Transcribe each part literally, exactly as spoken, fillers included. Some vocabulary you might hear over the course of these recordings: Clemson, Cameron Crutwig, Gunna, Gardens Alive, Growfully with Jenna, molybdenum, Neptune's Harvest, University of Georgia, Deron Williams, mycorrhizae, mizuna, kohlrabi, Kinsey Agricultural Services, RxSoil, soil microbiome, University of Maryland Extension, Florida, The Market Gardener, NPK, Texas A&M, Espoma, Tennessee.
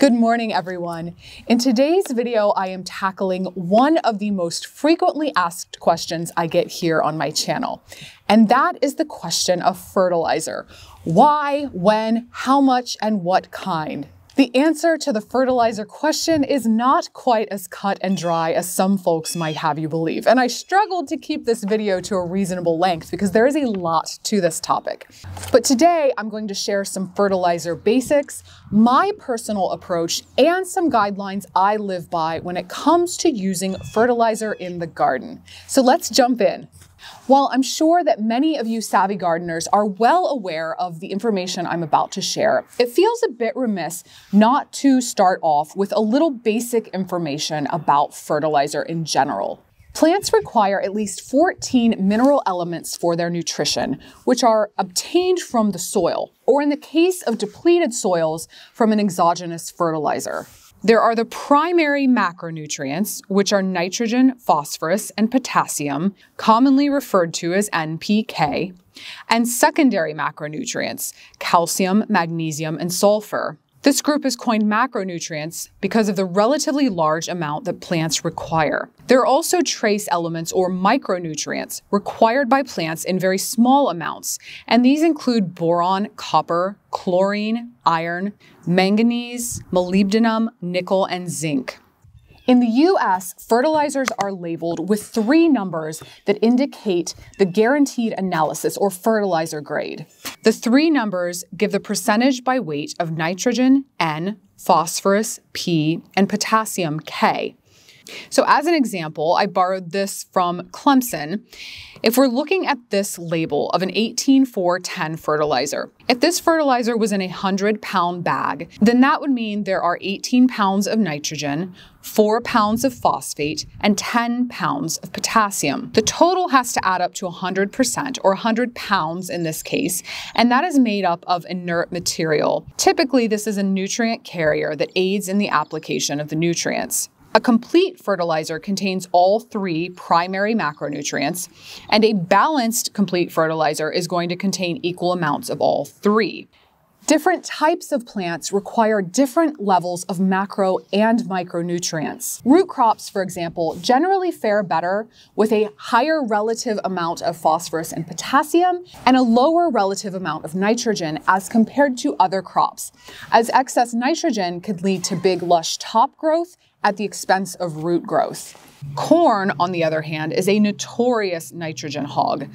Good morning, everyone. In today's video, I am tackling one of the most frequently asked questions I get here on my channel, and that is the question of fertilizer. Why, when, how much, and what kind? The answer to the fertilizer question is not quite as cut and dry as some folks might have you believe, and I struggled to keep this video to a reasonable length because there is a lot to this topic. But today I'm going to share some fertilizer basics, my personal approach, and some guidelines I live by when it comes to using fertilizer in the garden. So let's jump in. While I'm sure that many of you savvy gardeners are well aware of the information I'm about to share, it feels a bit remiss not to start off with a little basic information about fertilizer in general. Plants require at least fourteen mineral elements for their nutrition, which are obtained from the soil, or in the case of depleted soils, from an exogenous fertilizer. There are the primary macronutrients, which are nitrogen, phosphorus, and potassium, commonly referred to as N P K, and secondary macronutrients, calcium, magnesium, and sulfur. This group is coined macronutrients because of the relatively large amount that plants require. There are also trace elements or micronutrients required by plants in very small amounts, and these include boron, copper, chlorine, iron, manganese, molybdenum, nickel, and zinc. In the U S, fertilizers are labeled with three numbers that indicate the guaranteed analysis or fertilizer grade. The three numbers give the percentage by weight of nitrogen, N, phosphorus, P, and potassium, K. So as an example, I borrowed this from Clemson. If we're looking at this label of an eighteen four ten fertilizer, if this fertilizer was in a one hundred pound bag, then that would mean there are eighteen pounds of nitrogen, four pounds of phosphate, and ten pounds of potassium. The total has to add up to one hundred percent, or one hundred pounds in this case, and that is made up of inert material. Typically, this is a nutrient carrier that aids in the application of the nutrients. A complete fertilizer contains all three primary macronutrients, and a balanced complete fertilizer is going to contain equal amounts of all three. Different types of plants require different levels of macro and micronutrients. Root crops, for example, generally fare better with a higher relative amount of phosphorus and potassium and a lower relative amount of nitrogen as compared to other crops, as excess nitrogen could lead to big lush top growth at the expense of root growth. Corn, on the other hand, is a notorious nitrogen hog.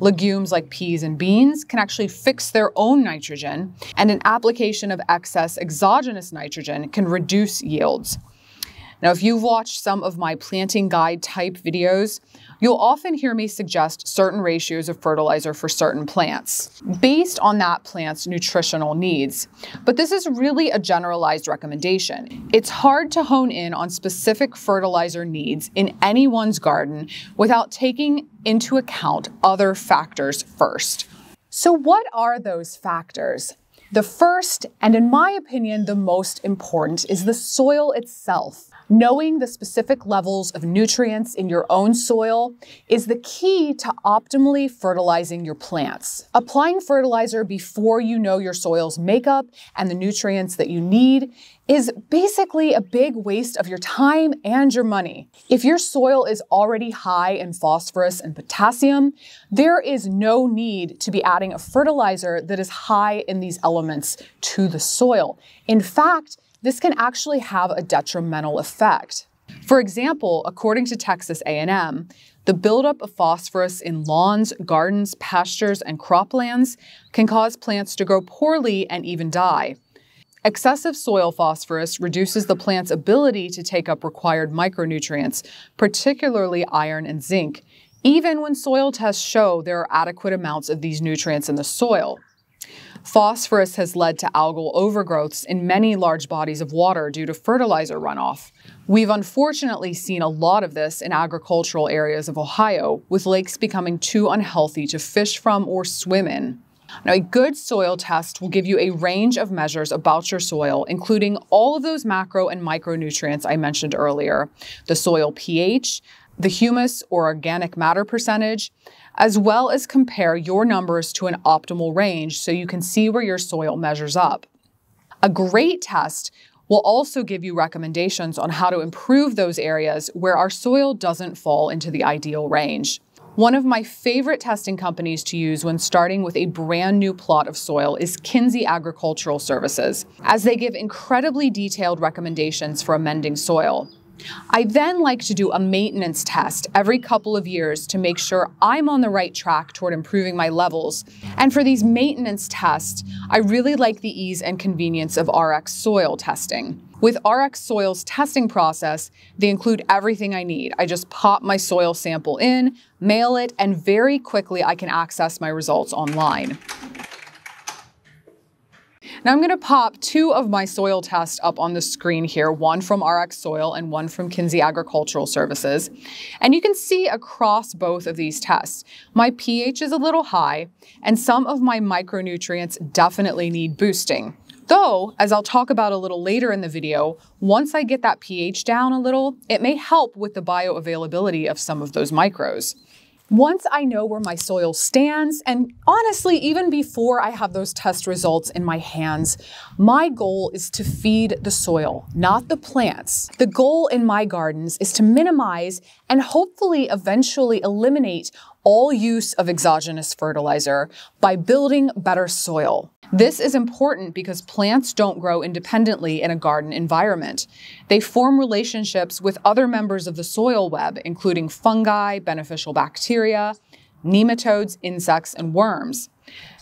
Legumes like peas and beans can actually fix their own nitrogen, and an application of excess exogenous nitrogen can reduce yields. Now, if you've watched some of my planting guide type videos, you'll often hear me suggest certain ratios of fertilizer for certain plants based on that plant's nutritional needs. But this is really a generalized recommendation. It's hard to hone in on specific fertilizer needs in anyone's garden without taking into account other factors first. So what are those factors? The first, and in my opinion, the most important, is the soil itself. Knowing the specific levels of nutrients in your own soil is the key to optimally fertilizing your plants. Applying fertilizer before you know your soil's makeup and the nutrients that you need is basically a big waste of your time and your money. If your soil is already high in phosphorus and potassium, there is no need to be adding a fertilizer that is high in these elements to the soil. In fact, this can actually have a detrimental effect. For example, according to Texas A and M, the buildup of phosphorus in lawns, gardens, pastures, and croplands can cause plants to grow poorly and even die. Excessive soil phosphorus reduces the plant's ability to take up required micronutrients, particularly iron and zinc, even when soil tests show there are adequate amounts of these nutrients in the soil. Phosphorus has led to algal overgrowths in many large bodies of water due to fertilizer runoff. We've unfortunately seen a lot of this in agricultural areas of Ohio, with lakes becoming too unhealthy to fish from or swim in. Now, a good soil test will give you a range of measures about your soil, including all of those macro and micronutrients I mentioned earlier, the soil pH, the humus or organic matter percentage, as well as compare your numbers to an optimal range so you can see where your soil measures up. A great test We'll also give you recommendations on how to improve those areas where our soil doesn't fall into the ideal range. One of my favorite testing companies to use when starting with a brand new plot of soil is Kinsey Agricultural Services, as they give incredibly detailed recommendations for amending soil. I then like to do a maintenance test every couple of years to make sure I'm on the right track toward improving my levels. And for these maintenance tests, I really like the ease and convenience of RxSoil testing. With RxSoil's testing process, they include everything I need. I just pop my soil sample in, mail it, and very quickly I can access my results online. Now I'm going to pop two of my soil tests up on the screen here, one from RxSoil and one from Kinsey Agricultural Services. And you can see across both of these tests, my pH is a little high and some of my micronutrients definitely need boosting. Though, as I'll talk about a little later in the video, once I get that pH down a little, it may help with the bioavailability of some of those microbes. Once I know where my soil stands, and honestly, even before I have those test results in my hands, my goal is to feed the soil, not the plants. The goal in my gardens is to minimize and hopefully eventually eliminate all use of exogenous fertilizer by building better soil. This is important because plants don't grow independently in a garden environment. They form relationships with other members of the soil web, including fungi, beneficial bacteria, nematodes, insects, and worms.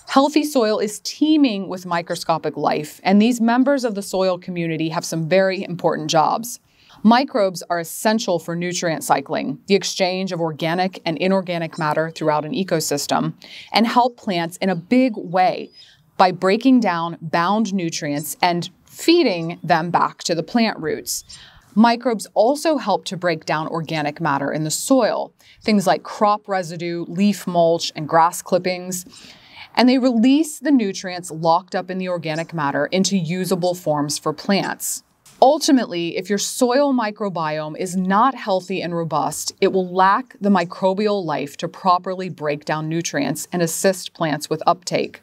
Healthy soil is teeming with microscopic life, and these members of the soil community have some very important jobs. Microbes are essential for nutrient cycling, the exchange of organic and inorganic matter throughout an ecosystem, and help plants in a big way by breaking down bound nutrients and feeding them back to the plant roots. Microbes also help to break down organic matter in the soil, things like crop residue, leaf mulch, and grass clippings, and they release the nutrients locked up in the organic matter into usable forms for plants. Ultimately, if your soil microbiome is not healthy and robust, it will lack the microbial life to properly break down nutrients and assist plants with uptake.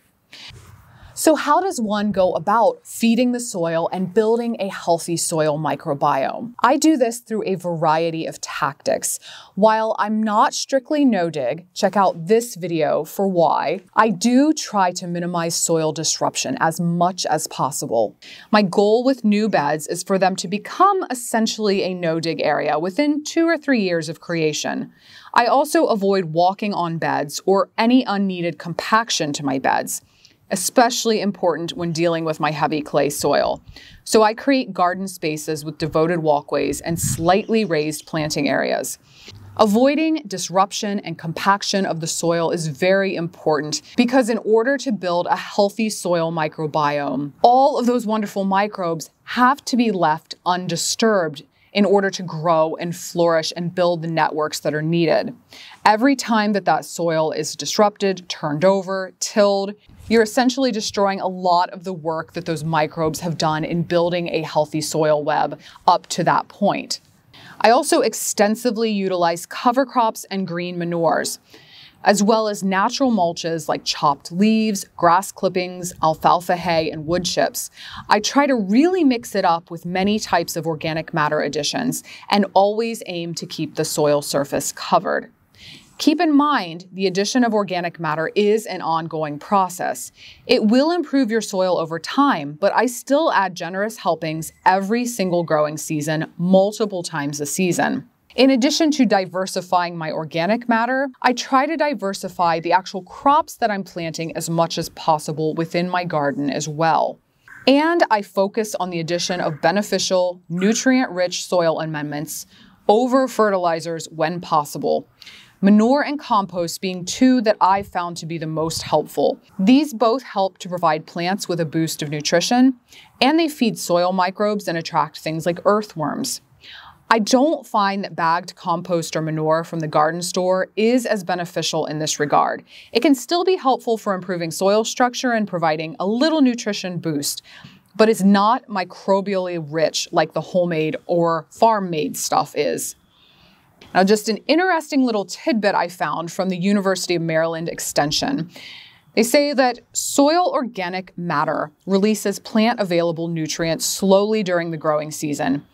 So how does one go about feeding the soil and building a healthy soil microbiome? I do this through a variety of tactics. While I'm not strictly no-dig, check out this video for why, I do try to minimize soil disruption as much as possible. My goal with new beds is for them to become essentially a no-dig area within two or three years of creation. I also avoid walking on beds or any unneeded compaction to my beds, especially important when dealing with my heavy clay soil. So I create garden spaces with devoted walkways and slightly raised planting areas. Avoiding disruption and compaction of the soil is very important because in order to build a healthy soil microbiome, all of those wonderful microbes have to be left undisturbed in order to grow and flourish and build the networks that are needed. Every time that that soil is disrupted, turned over, tilled, you're essentially destroying a lot of the work that those microbes have done in building a healthy soil web up to that point. I also extensively utilize cover crops and green manures, as well as natural mulches like chopped leaves, grass clippings, alfalfa hay, and wood chips. I try to really mix it up with many types of organic matter additions and always aim to keep the soil surface covered. Keep in mind, the addition of organic matter is an ongoing process. It will improve your soil over time, but I still add generous helpings every single growing season, multiple times a season. In addition to diversifying my organic matter, I try to diversify the actual crops that I'm planting as much as possible within my garden as well. And I focus on the addition of beneficial, nutrient-rich soil amendments over fertilizers when possible, manure and compost being two that I've found to be the most helpful. These both help to provide plants with a boost of nutrition, and they feed soil microbes and attract things like earthworms. I don't find that bagged compost or manure from the garden store is as beneficial in this regard. It can still be helpful for improving soil structure and providing a little nutrition boost, but it's not microbially rich like the homemade or farm-made stuff is. Now, just an interesting little tidbit I found from the University of Maryland Extension. They say that soil organic matter releases plant-available nutrients slowly during the growing season.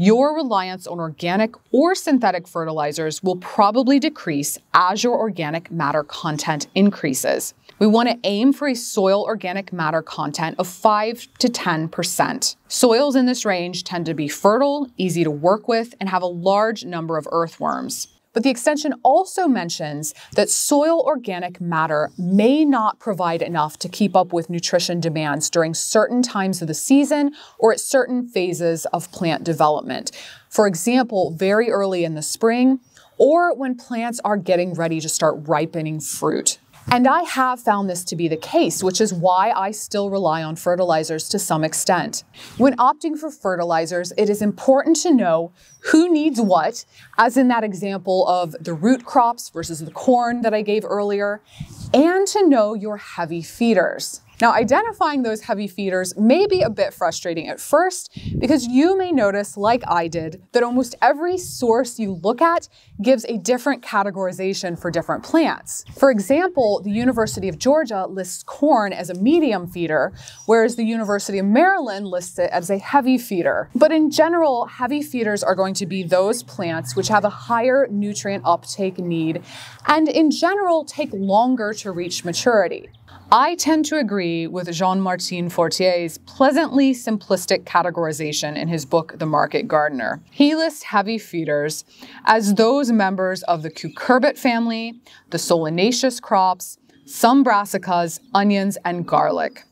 Your reliance on organic or synthetic fertilizers will probably decrease as your organic matter content increases. We want to aim for a soil organic matter content of five to ten percent. Soils in this range tend to be fertile, easy to work with, and have a large number of earthworms. But the extension also mentions that soil organic matter may not provide enough to keep up with nutrition demands during certain times of the season or at certain phases of plant development. For example, very early in the spring or when plants are getting ready to start ripening fruit. And I have found this to be the case, which is why I still rely on fertilizers to some extent. When opting for fertilizers, it is important to know who needs what, as in that example of the root crops versus the corn that I gave earlier, and to know your heavy feeders. Now, identifying those heavy feeders may be a bit frustrating at first because you may notice, like I did, that almost every source you look at gives a different categorization for different plants. For example, the University of Georgia lists corn as a medium feeder, whereas the University of Maryland lists it as a heavy feeder. But in general, heavy feeders are going to be those plants which have a higher nutrient uptake need and in general take longer to reach maturity. I tend to agree with Jean-Martin Fortier's pleasantly simplistic categorization in his book, The Market Gardener. He lists heavy feeders as those members of the cucurbit family, the solanaceous crops, some brassicas, onions, and garlic.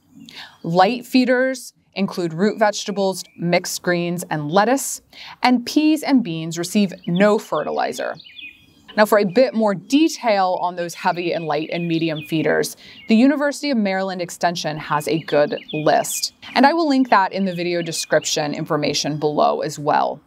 Light feeders include root vegetables, mixed greens, and lettuce, and peas and beans receive no fertilizer. Now, for a bit more detail on those heavy and light and medium feeders, the University of Maryland Extension has a good list. And I will link that in the video description information below as well.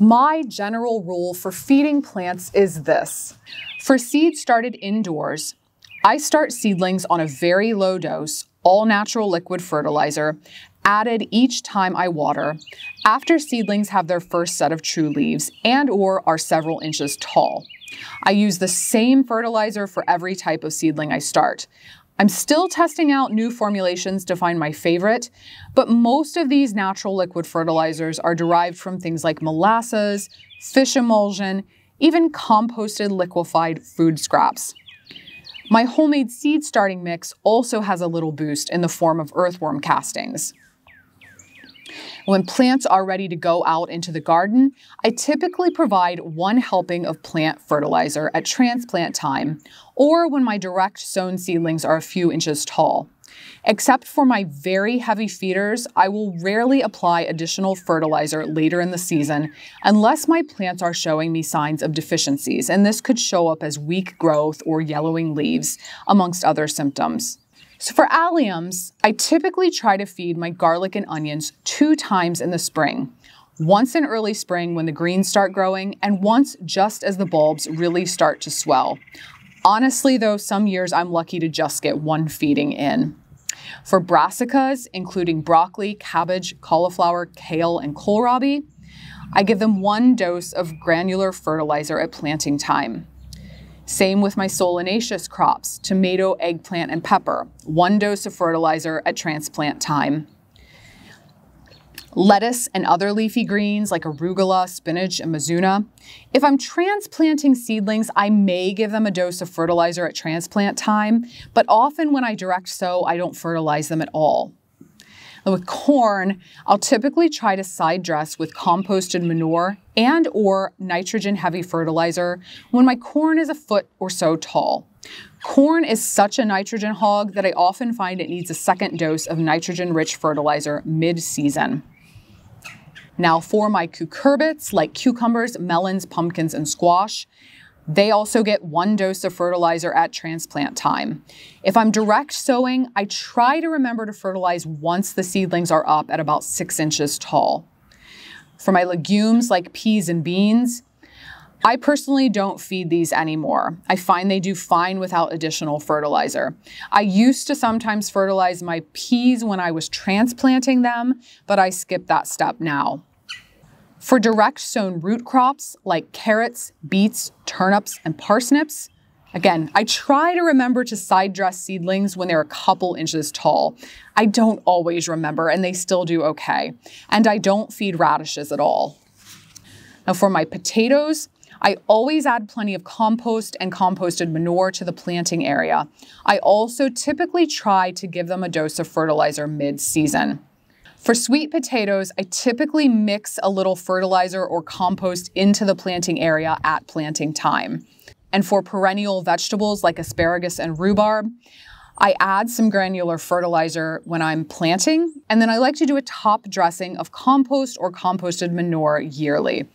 My general rule for feeding plants is this. For seeds started indoors, I start seedlings on a very low dose, all natural liquid fertilizer, added each time I water, after seedlings have their first set of true leaves and or are several inches tall. I use the same fertilizer for every type of seedling I start. I'm still testing out new formulations to find my favorite, but most of these natural liquid fertilizers are derived from things like molasses, fish emulsion, even composted liquefied food scraps. My homemade seed starting mix also has a little boost in the form of earthworm castings. When plants are ready to go out into the garden, I typically provide one helping of plant fertilizer at transplant time, or when my direct sown seedlings are a few inches tall. Except for my very heavy feeders, I will rarely apply additional fertilizer later in the season unless my plants are showing me signs of deficiencies, and this could show up as weak growth or yellowing leaves, amongst other symptoms. So for alliums, I typically try to feed my garlic and onions two times in the spring. Once in early spring when the greens start growing, and once just as the bulbs really start to swell. Honestly though, some years I'm lucky to just get one feeding in. For brassicas, including broccoli, cabbage, cauliflower, kale, and kohlrabi, I give them one dose of granular fertilizer at planting time. Same with my solanaceous crops, tomato, eggplant, and pepper. One dose of fertilizer at transplant time. Lettuce and other leafy greens like arugula, spinach, and mizuna. If I'm transplanting seedlings, I may give them a dose of fertilizer at transplant time, but often when I direct sow, I don't fertilize them at all. And with corn, I'll typically try to side dress with composted manure and or nitrogen-heavy fertilizer when my corn is a foot or so tall. Corn is such a nitrogen hog that I often find it needs a second dose of nitrogen-rich fertilizer mid-season. Now for my cucurbits, like cucumbers, melons, pumpkins, and squash, they also get one dose of fertilizer at transplant time. If I'm direct sowing, I try to remember to fertilize once the seedlings are up at about six inches tall. For my legumes like peas and beans, I personally don't feed these anymore. I find they do fine without additional fertilizer. I used to sometimes fertilize my peas when I was transplanting them, but I skip that step now. For direct sown root crops like carrots, beets, turnips, and parsnips, Again, I try to remember to side dress seedlings when they're a couple inches tall. I don't always remember, and they still do okay. And I don't feed radishes at all. Now for my potatoes, I always add plenty of compost and composted manure to the planting area. I also typically try to give them a dose of fertilizer mid-season. For sweet potatoes, I typically mix a little fertilizer or compost into the planting area at planting time. And for perennial vegetables like asparagus and rhubarb, I add some granular fertilizer when I'm planting, and then I like to do a top dressing of compost or composted manure yearly.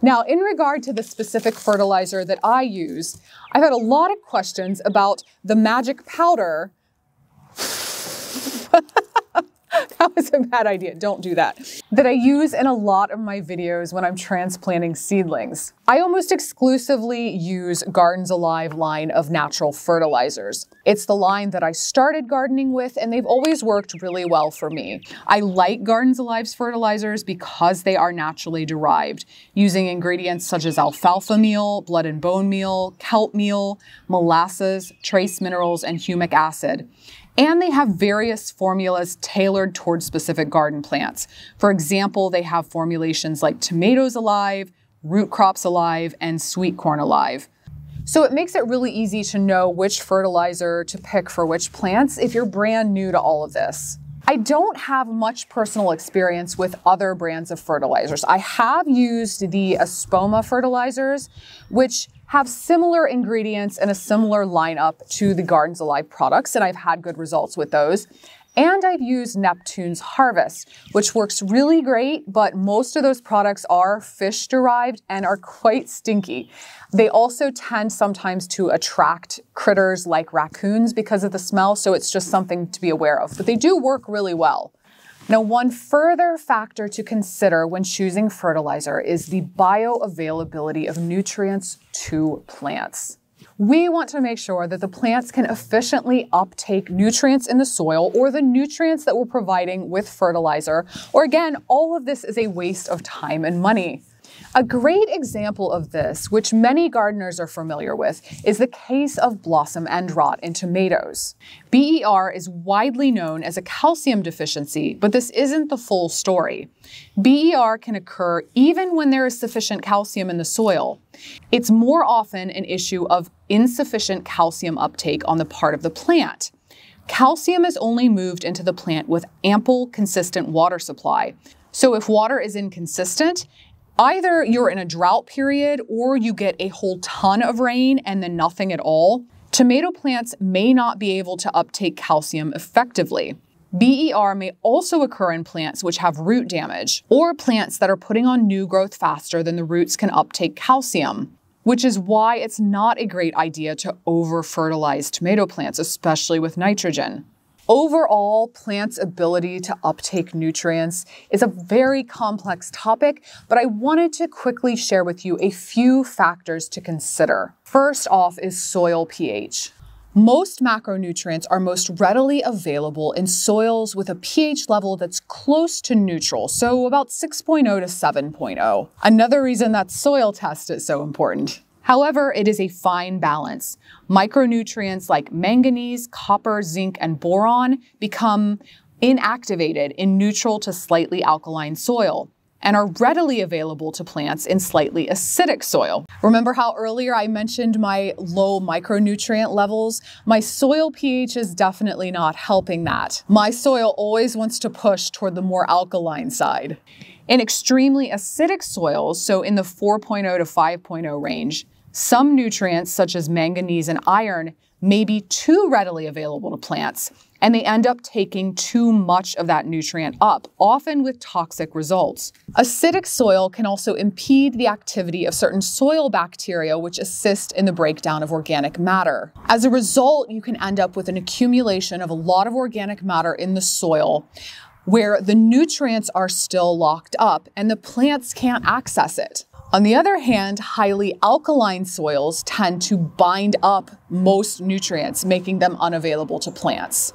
Now, in regard to the specific fertilizer that I use, I've had a lot of questions about the magic powder. That was a bad idea, don't do that. That I use in a lot of my videos when I'm transplanting seedlings. I almost exclusively use Gardens Alive line of natural fertilizers. It's the line that I started gardening with, and they've always worked really well for me. I like Gardens Alive's fertilizers because they are naturally derived, using ingredients such as alfalfa meal, blood and bone meal, kelp meal, molasses, trace minerals, and humic acid. And they have various formulas tailored towards specific garden plants. For example, they have formulations like Tomatoes Alive, Root Crops Alive, and Sweet Corn Alive. So it makes it really easy to know which fertilizer to pick for which plants if you're brand new to all of this. I don't have much personal experience with other brands of fertilizers. I have used the Espoma fertilizers, which have similar ingredients and a similar lineup to the Gardens Alive products, and I've had good results with those. And I've used Neptune's Harvest, which works really great, but most of those products are fish derived and are quite stinky. They also tend sometimes to attract critters like raccoons because of the smell, so it's just something to be aware of, but they do work really well. Now, one further factor to consider when choosing fertilizer is the bioavailability of nutrients to plants. We want to make sure that the plants can efficiently uptake nutrients in the soil or the nutrients that we're providing with fertilizer, or again, all of this is a waste of time and money. A great example of this, which many gardeners are familiar with, is the case of blossom end rot in tomatoes. B E R is widely known as a calcium deficiency, but this isn't the full story. B E R can occur even when there is sufficient calcium in the soil. It's more often an issue of insufficient calcium uptake on the part of the plant. Calcium is only moved into the plant with ample, consistent water supply. So if water is inconsistent, either you're in a drought period or you get a whole ton of rain and then nothing at all, tomato plants may not be able to uptake calcium effectively. B E R may also occur in plants which have root damage or plants that are putting on new growth faster than the roots can uptake calcium, which is why it's not a great idea to over-fertilize tomato plants, especially with nitrogen. Overall, plants' ability to uptake nutrients is a very complex topic, but I wanted to quickly share with you a few factors to consider. First off is soil pH. Most macronutrients are most readily available in soils with a pH level that's close to neutral, so about six point oh to seven point oh. Another reason that soil test is so important. However, it is a fine balance. Micronutrients like manganese, copper, zinc, and boron become inactivated in neutral to slightly alkaline soil and are readily available to plants in slightly acidic soil. Remember how earlier I mentioned my low micronutrient levels? My soil pH is definitely not helping that. My soil always wants to push toward the more alkaline side. In extremely acidic soils, so in the four point oh to five point oh range, some nutrients, such as manganese and iron, may be too readily available to plants, and they end up taking too much of that nutrient up, often with toxic results. Acidic soil can also impede the activity of certain soil bacteria, which assist in the breakdown of organic matter. As a result, you can end up with an accumulation of a lot of organic matter in the soil, where the nutrients are still locked up and the plants can't access it. On the other hand, highly alkaline soils tend to bind up most nutrients, making them unavailable to plants.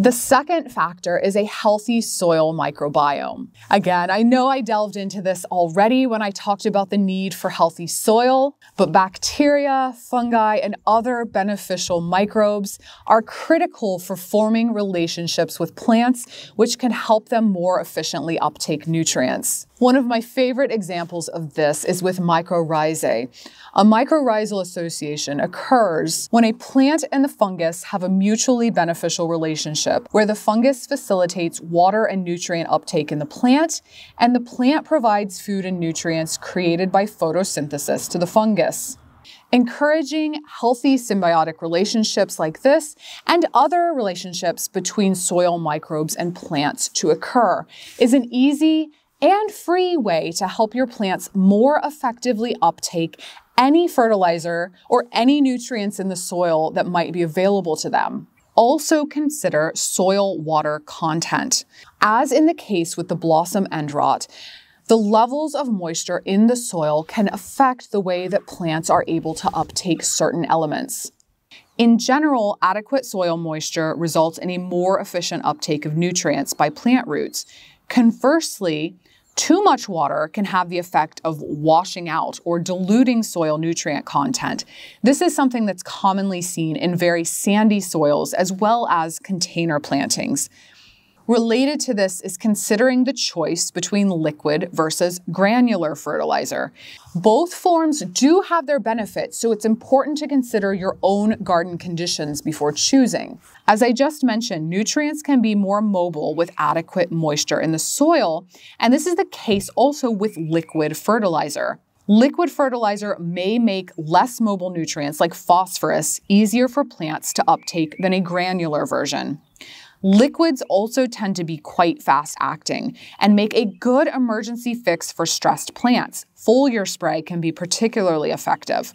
The second factor is a healthy soil microbiome. Again, I know I delved into this already when I talked about the need for healthy soil, but bacteria, fungi, and other beneficial microbes are critical for forming relationships with plants, which can help them more efficiently uptake nutrients. One of my favorite examples of this is with mycorrhizae. A mycorrhizal association occurs when a plant and the fungus have a mutually beneficial relationship where the fungus facilitates water and nutrient uptake in the plant, and the plant provides food and nutrients created by photosynthesis to the fungus. Encouraging healthy symbiotic relationships like this and other relationships between soil microbes and plants to occur is an easy and free way to help your plants more effectively uptake any fertilizer or any nutrients in the soil that might be available to them. Also consider soil water content. As in the case with the blossom end rot, the levels of moisture in the soil can affect the way that plants are able to uptake certain elements. In general, adequate soil moisture results in a more efficient uptake of nutrients by plant roots. Conversely, too much water can have the effect of washing out or diluting soil nutrient content. This is something that's commonly seen in very sandy soils as well as container plantings. Related to this is considering the choice between liquid versus granular fertilizer. Both forms do have their benefits, so it's important to consider your own garden conditions before choosing. As I just mentioned, nutrients can be more mobile with adequate moisture in the soil, and this is the case also with liquid fertilizer. Liquid fertilizer may make less mobile nutrients like phosphorus easier for plants to uptake than a granular version. Liquids also tend to be quite fast-acting and make a good emergency fix for stressed plants. Foliar spray can be particularly effective.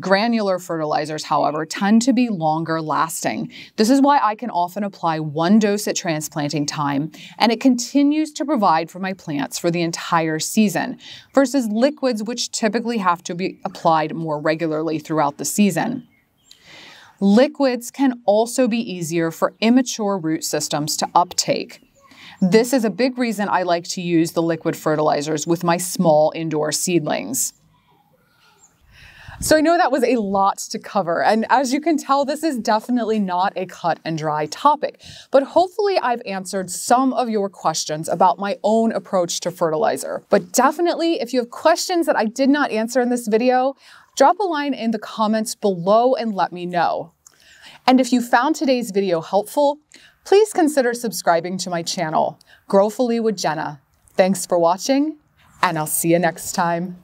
Granular fertilizers, however, tend to be longer-lasting. This is why I can often apply one dose at transplanting time, and it continues to provide for my plants for the entire season, versus liquids which typically have to be applied more regularly throughout the season. Liquids can also be easier for immature root systems to uptake. This is a big reason I like to use the liquid fertilizers with my small indoor seedlings. So I know that was a lot to cover, and as you can tell, this is definitely not a cut and dry topic, but hopefully I've answered some of your questions about my own approach to fertilizer. But definitely, if you have questions that I did not answer in this video, drop a line in the comments below and let me know. And if you found today's video helpful, please consider subscribing to my channel, Growfully with Jenna. Thanks for watching, and I'll see you next time.